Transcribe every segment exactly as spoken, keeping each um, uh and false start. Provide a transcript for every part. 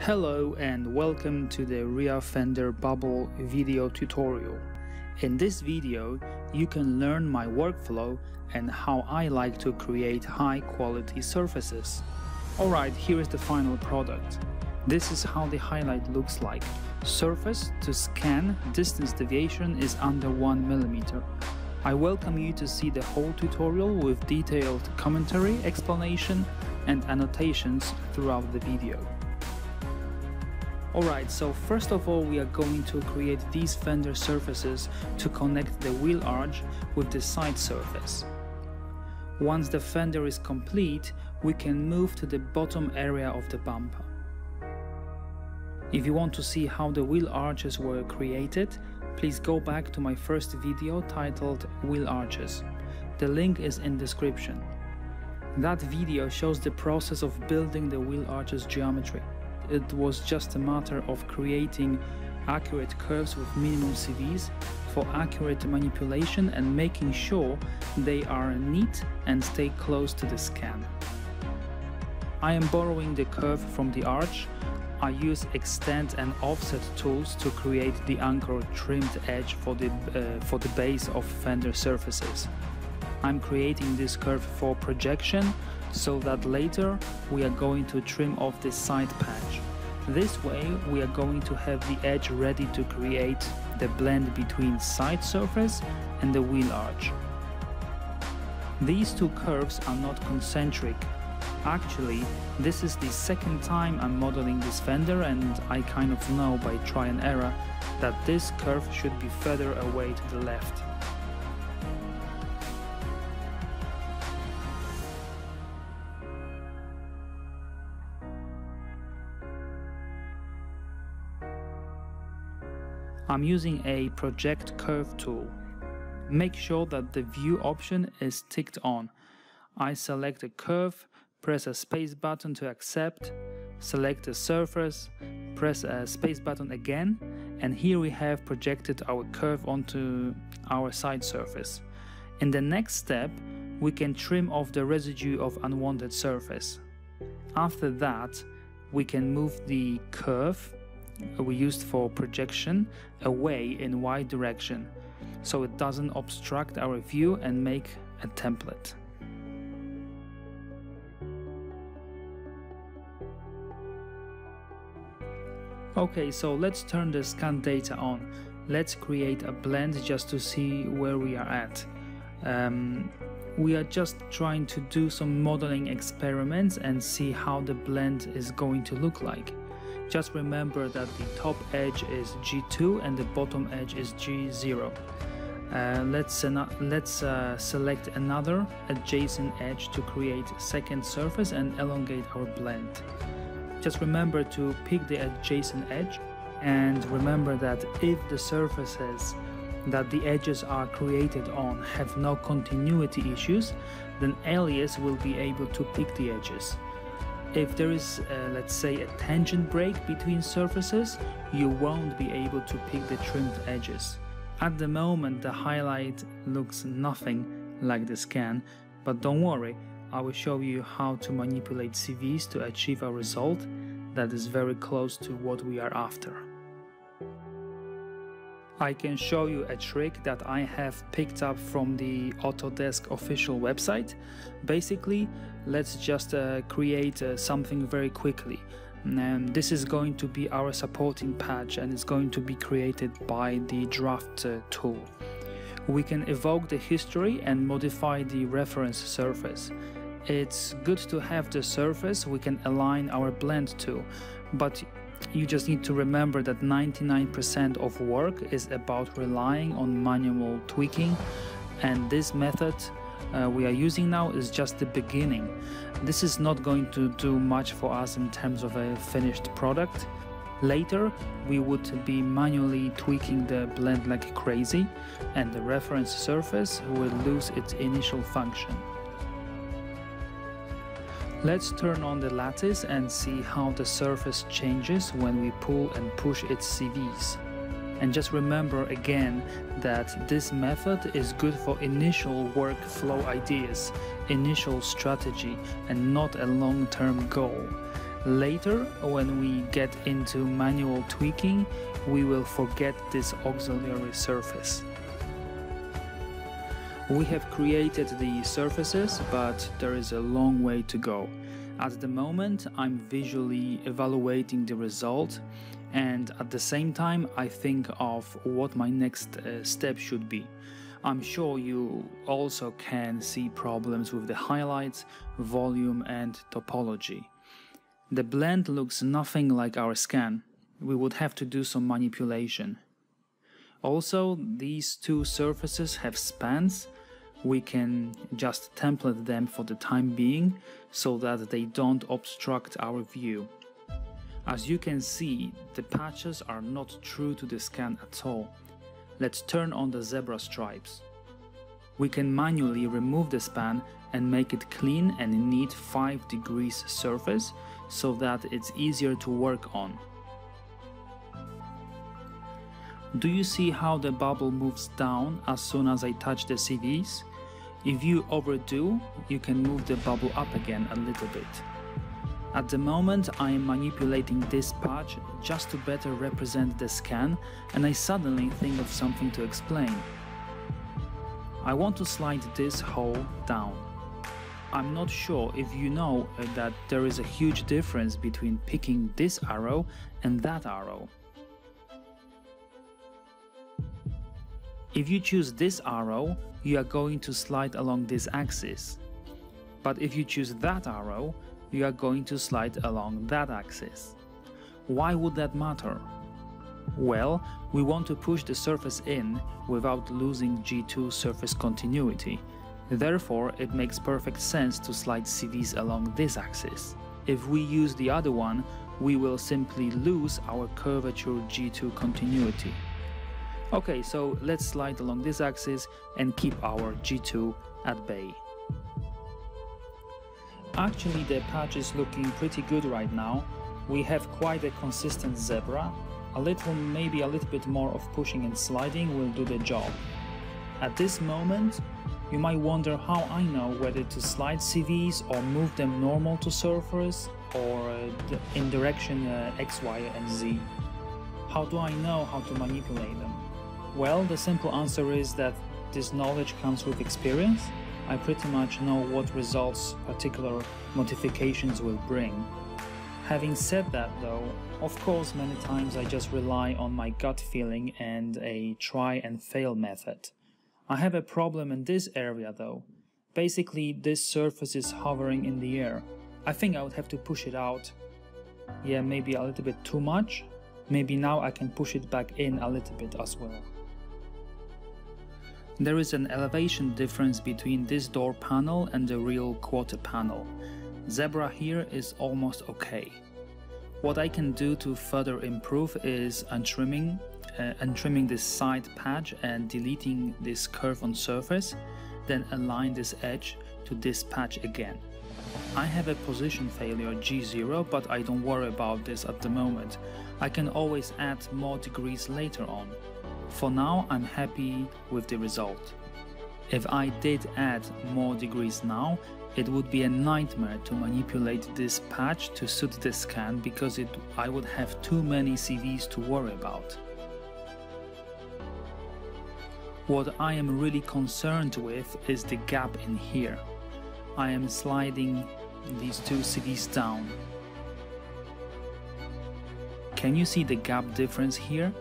Hello and welcome to the Rear Fender Bubble video tutorial. In this video, you can learn my workflow and how I like to create high quality surfaces. Alright, here is the final product. This is how the highlight looks like. Surface to scan distance deviation is under one millimeter. I welcome you to see the whole tutorial with detailed commentary, explanation and annotations throughout the video. Alright, so first of all we are going to create these fender surfaces to connect the wheel arch with the side surface. Once the fender is complete, we can move to the bottom area of the bumper. If you want to see how the wheel arches were created, please go back to my first video titled Wheel Arches. The link is in description. That video shows the process of building the wheel arches geometry. It was just a matter of creating accurate curves with minimum C Vs for accurate manipulation and making sure they are neat and stay close to the scan. I am borrowing the curve from the arch. I use extend and offset tools to create the anchor trimmed edge for the, uh, for the base of fender surfaces. I'm creating this curve for projection so that later we are going to trim off the side patch. This way we are going to have the edge ready to create the blend between side surface and the wheel arch. These two curves are not concentric. Actually, this is the second time I'm modeling this fender and I kind of know by try and error that this curve should be further away to the left. I'm using a project curve tool. Make sure that the view option is ticked on. I select a curve, press a space button to accept, select a surface, press a space button again, and here we have projected our curve onto our side surface. In the next step, we can trim off the residue of unwanted surface. After that, we can move the curve we used for projection away in Y direction so it doesn't obstruct our view and make a template. Okay, so let's turn the scan data on. Let's create a blend just to see where we are at. Um, we are just trying to do some modeling experiments and see how the blend is going to look like. Just remember that the top edge is G two and the bottom edge is G zero. Uh, let's let's uh, select another adjacent edge to create second surface and elongate our blend. Just remember to pick the adjacent edge and remember that if the surfaces that the edges are created on have no continuity issues, then Alias will be able to pick the edges. If there is, uh, let's say, a tangent break between surfaces, you won't be able to pick the trimmed edges. At the moment, the highlight looks nothing like the scan, but don't worry, I will show you how to manipulate C Vs to achieve a result that is very close to what we are after. I can show you a trick that I have picked up from the Autodesk official website. Basically, let's just uh, create uh, something very quickly. Um, this is going to be our supporting patch and it's going to be created by the draft uh, tool. We can evoke the history and modify the reference surface. It's good to have the surface we can align our blend to, but you just need to remember that ninety-nine percent of work is about relying on manual tweaking, and this method uh, we are using now is just the beginning. This is not going to do much for us in terms of a finished product. Later we would be manually tweaking the blend like crazy and the reference surface will lose its initial function. Let's turn on the lattice and see how the surface changes when we pull and push its C Vs. And just remember again that this method is good for initial workflow ideas, initial strategy, and not a long-term goal. Later, when we get into manual tweaking, we will forget this auxiliary surface. We have created the surfaces, but there is a long way to go. At the moment, I'm visually evaluating the result, and at the same time, I think of what my next uh, step should be. I'm sure you also can see problems with the highlights, volume, and topology. The blend looks nothing like our scan. We would have to do some manipulation. Also, these two surfaces have spans. We can just template them for the time being so that they don't obstruct our view. As you can see, the patches are not true to the scan at all. Let's turn on the zebra stripes. We can manually remove the span and make it clean and neat five degrees surface so that it's easier to work on. Do you see how the bubble moves down as soon as I touch the C Vs? If you overdo, you can move the bubble up again a little bit. At the moment, I am manipulating this patch just to better represent the scan, and I suddenly think of something to explain. I want to slide this hole down. I'm not sure if you know that there is a huge difference between picking this arrow and that arrow. If you choose this arrow, you are going to slide along this axis. But if you choose that arrow, you are going to slide along that axis. Why would that matter? Well, we want to push the surface in without losing G two surface continuity. Therefore, it makes perfect sense to slide C Vs along this axis. If we use the other one, we will simply lose our curvature G two continuity. Okay, so let's slide along this axis and keep our G two at bay. Actually, the patch is looking pretty good right now. We have quite a consistent zebra. A little, maybe a little bit more of pushing and sliding will do the job. At this moment, you might wonder how I know whether to slide C Vs or move them normal to surface or in direction uh, X, Y, and Z. How do I know how to manipulate them? Well, the simple answer is that this knowledge comes with experience. I pretty much know what results particular modifications will bring. Having said that though, of course many times I just rely on my gut feeling and a try and fail method. I have a problem in this area though. Basically this surface is hovering in the air. I think I would have to push it out. Yeah, maybe a little bit too much. Maybe now I can push it back in a little bit as well. There is an elevation difference between this door panel and the real quarter panel. Zebra here is almost okay. What I can do to further improve is untrimming, uh, untrimming this side patch and deleting this curve on surface, then align this edge to this patch again. I have a position failure G zero, but I don't worry about this at the moment. I can always add more degrees later on. For now, I'm happy with the result. If I did add more degrees now, it would be a nightmare to manipulate this patch to suit the scan because it, I would have too many C Vs to worry about. What I am really concerned with is the gap in here. I am sliding these two C Vs down. Can you see the gap difference here?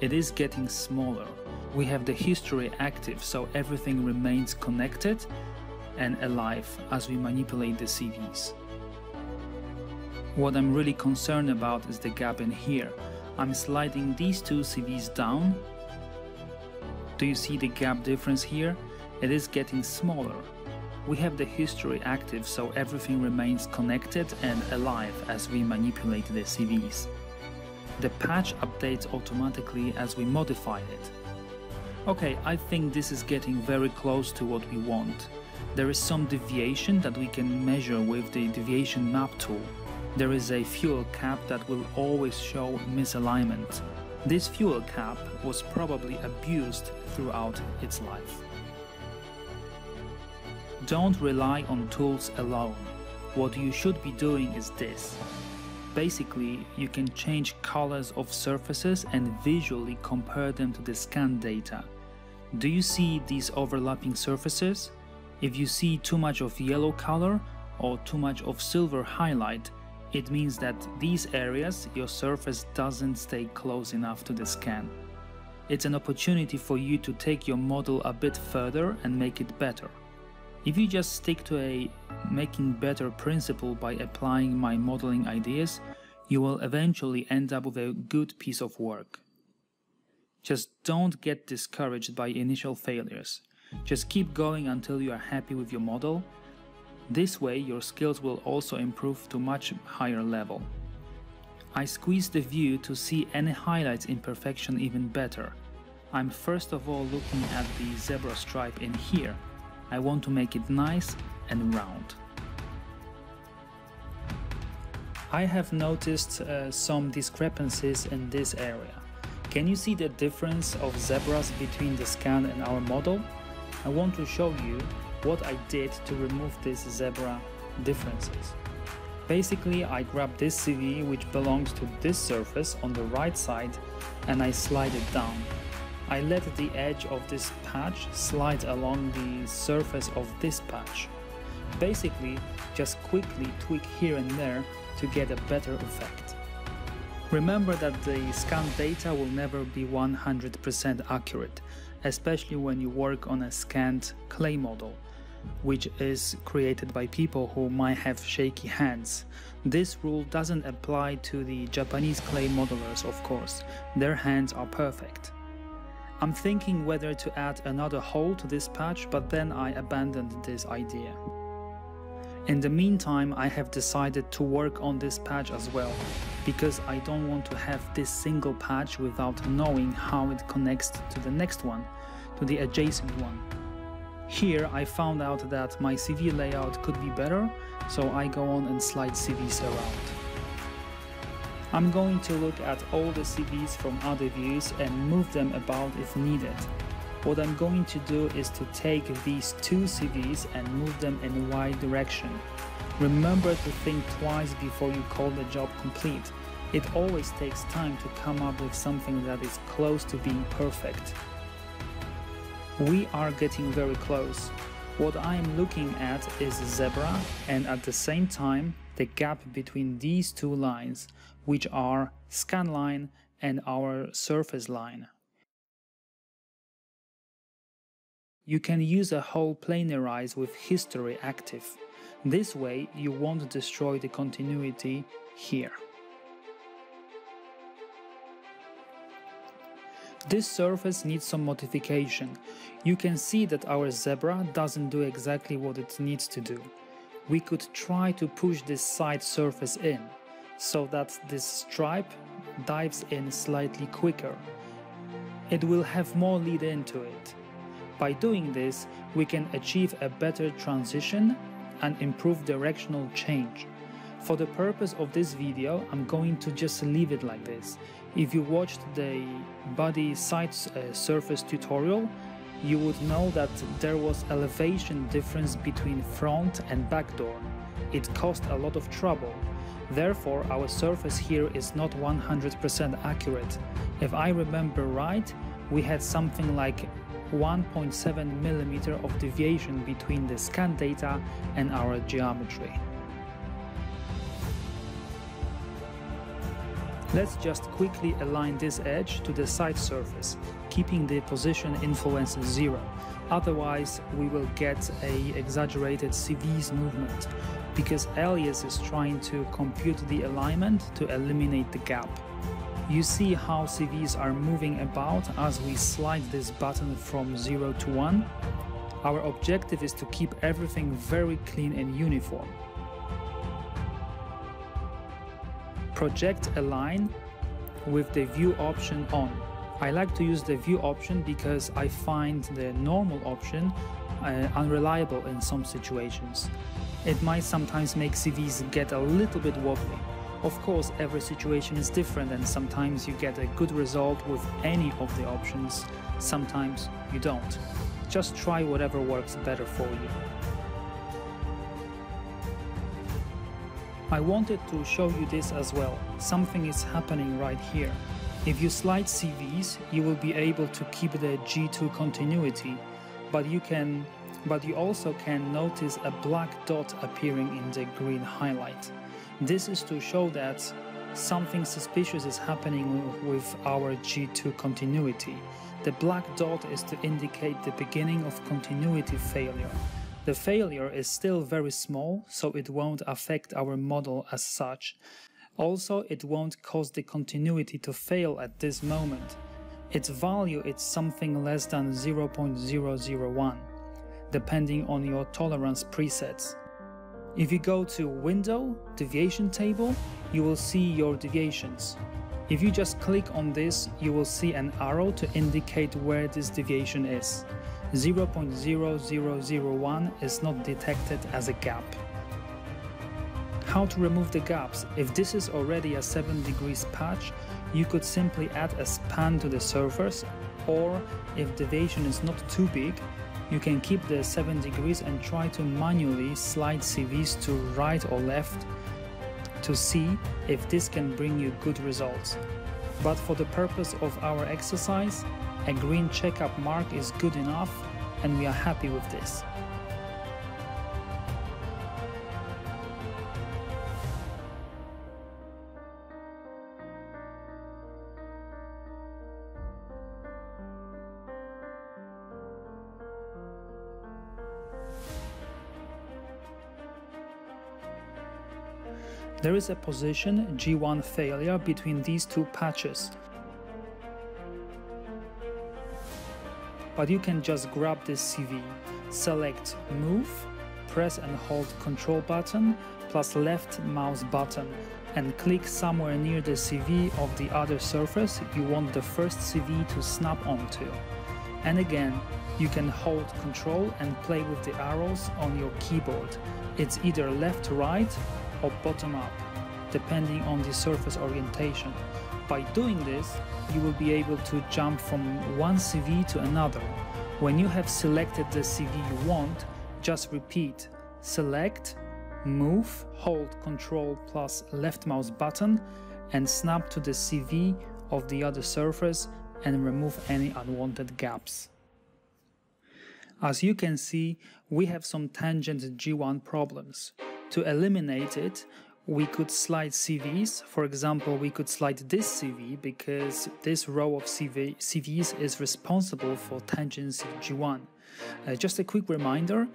It is getting smaller. We have the history active, so everything remains connected and alive as we manipulate the C Vs. What I'm really concerned about is the gap in here. I'm sliding these two C Vs down. Do you see the gap difference here? It is getting smaller. We have the history active, so everything remains connected and alive as we manipulate the C Vs. The patch updates automatically as we modify it. Okay, I think this is getting very close to what we want. There is some deviation that we can measure with the deviation map tool. There is a fuel cap that will always show misalignment. This fuel cap was probably abused throughout its life. Don't rely on tools alone. What you should be doing is this. Basically, you can change colors of surfaces and visually compare them to the scan data. Do you see these overlapping surfaces? If you see too much of yellow color or too much of silver highlight, it means that these areas, your surface doesn't stay close enough to the scan. It's an opportunity for you to take your model a bit further and make it better. If you just stick to a making better principle by applying my modeling ideas, you will eventually end up with a good piece of work. Just don't get discouraged by initial failures. Just keep going until you are happy with your model. This way, your skills will also improve to a much higher level. I squeeze the view to see any highlights imperfection even better. I'm first of all looking at the zebra stripe in here. I want to make it nice and round. I have noticed uh, some discrepancies in this area. Can you see the difference of zebras between the scan and our model? I want to show you what I did to remove these zebra differences. Basically, I grab this C V, which belongs to this surface on the right side, and I slide it down. I let the edge of this patch slide along the surface of this patch. Basically, just quickly tweak here and there to get a better effect. Remember that the scan data will never be one hundred percent accurate, especially when you work on a scanned clay model, which is created by people who might have shaky hands. This rule doesn't apply to the Japanese clay modelers, of course. Their hands are perfect. I'm thinking whether to add another hole to this patch, but then I abandoned this idea. In the meantime, I have decided to work on this patch as well, because I don't want to have this single patch without knowing how it connects to the next one, to the adjacent one. Here I found out that my C V layout could be better, so I go on and slide C Vs around. I'm going to look at all the C Vs from other views and move them about if needed. What I'm going to do is to take these two C Vs and move them in the right direction. Remember to think twice before you call the job complete. It always takes time to come up with something that is close to being perfect. We are getting very close. What I am looking at is zebra, and at the same time the gap between these two lines, which are scan line and our surface line. You can use a whole planarize with history active. This way you won't destroy the continuity here. This surface needs some modification. You can see that our zebra doesn't do exactly what it needs to do. We could try to push this side surface in, so that this stripe dives in slightly quicker. It will have more lead into it. By doing this, we can achieve a better transition and improve directional change. For the purpose of this video, I'm going to just leave it like this. If you watched the body side uh, surface tutorial, you would know that there was elevation difference between front and back door. It caused a lot of trouble. Therefore, our surface here is not one hundred percent accurate. If I remember right, we had something like one point seven millimeters of deviation between the scan data and our geometry. Let's just quickly align this edge to the side surface, keeping the position influence zero. Otherwise, we will get an exaggerated C Vs movement, because Alias is trying to compute the alignment to eliminate the gap. You see how C Vs are moving about as we slide this button from zero to one. Our objective is to keep everything very clean and uniform. Project a line with the view option on. I like to use the view option because I find the normal option uh, unreliable in some situations. It might sometimes make C Vs get a little bit wobbly. Of course, every situation is different, and sometimes you get a good result with any of the options, sometimes you don't. Just try whatever works better for you. I wanted to show you this as well. Something is happening right here. If you slide C Vs, you will be able to keep the G two continuity, but you can, but you also can notice a black dot appearing in the green highlight. This is to show that something suspicious is happening with our G two continuity. The black dot is to indicate the beginning of continuity failure. The failure is still very small, so it won't affect our model as such. Also, it won't cause the continuity to fail at this moment. Its value is something less than zero point zero zero one, depending on your tolerance presets. If you go to Window, Deviation Table, you will see your deviations. If you just click on this, you will see an arrow to indicate where this deviation is. zero point zero zero zero one is not detected as a gap. How to remove the gaps? If this is already a seven degrees patch, you could simply add a span to the surface, or if deviation is not too big, you can keep the seven degrees and try to manually slide C Vs to right or left to see if this can bring you good results. But for the purpose of our exercise, a green checkup mark is good enough, and we are happy with this. There is a position G one failure between these two patches, but you can just grab this C V, select Move, press and hold Control button plus left mouse button and click somewhere near the C V of the other surface you want the first C V to snap onto. And again, you can hold Control and play with the arrows on your keyboard. It's either left to right or bottom up, depending on the surface orientation. By doing this, you will be able to jump from one C V to another. When you have selected the C V you want, just repeat, select, move, hold Control plus left mouse button and snap to the C V of the other surface and remove any unwanted gaps. As you can see, we have some tangent G one problems. To eliminate it, we could slide C Vs. For example, we could slide this C V because this row of C V, C Vs is responsible for tangency G one. Uh, just a quick reminder,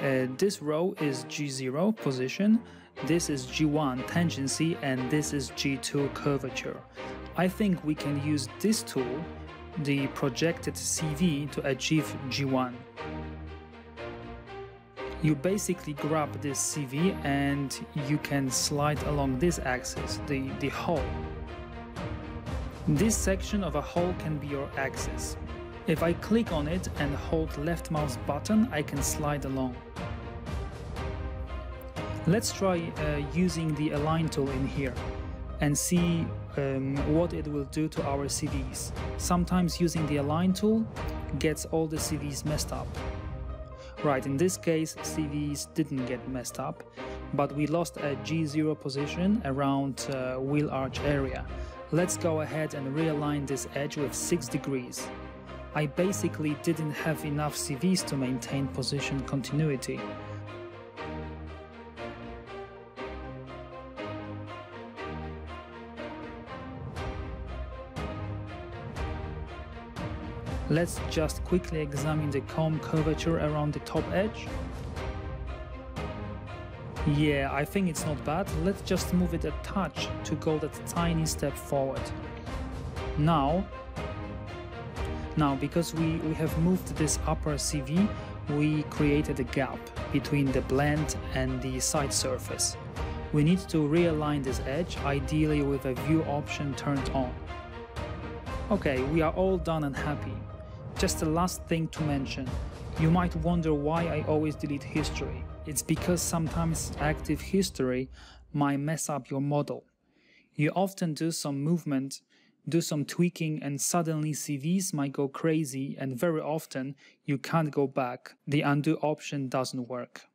uh, this row is G zero position, this is G one tangency, and this is G two curvature. I think we can use this tool, the projected C V, to achieve G one. You basically grab this C V and you can slide along this axis, the, the hull. This section of a hull can be your axis. If I click on it and hold left mouse button, I can slide along. Let's try uh, using the Align tool in here and see um, what it will do to our C Vs. Sometimes using the Align tool gets all the C Vs messed up. Right, in this case, C Vs didn't get messed up, but we lost a G zero position around uh, wheel arch area. Let's go ahead and realign this edge with six degrees. I basically didn't have enough C Vs to maintain position continuity. Let's just quickly examine the comb curvature around the top edge. Yeah, I think it's not bad. Let's just move it a touch to go that tiny step forward. Now, now because we, we have moved this upper C V, we created a gap between the blend and the side surface. We need to realign this edge, ideally with a view option turned on. Okay, we are all done and happy. Just the last thing to mention, you might wonder why I always delete history. It's because sometimes active history might mess up your model. You often do some movement, do some tweaking, and suddenly C Vs might go crazy, and very often you can't go back. The undo option doesn't work.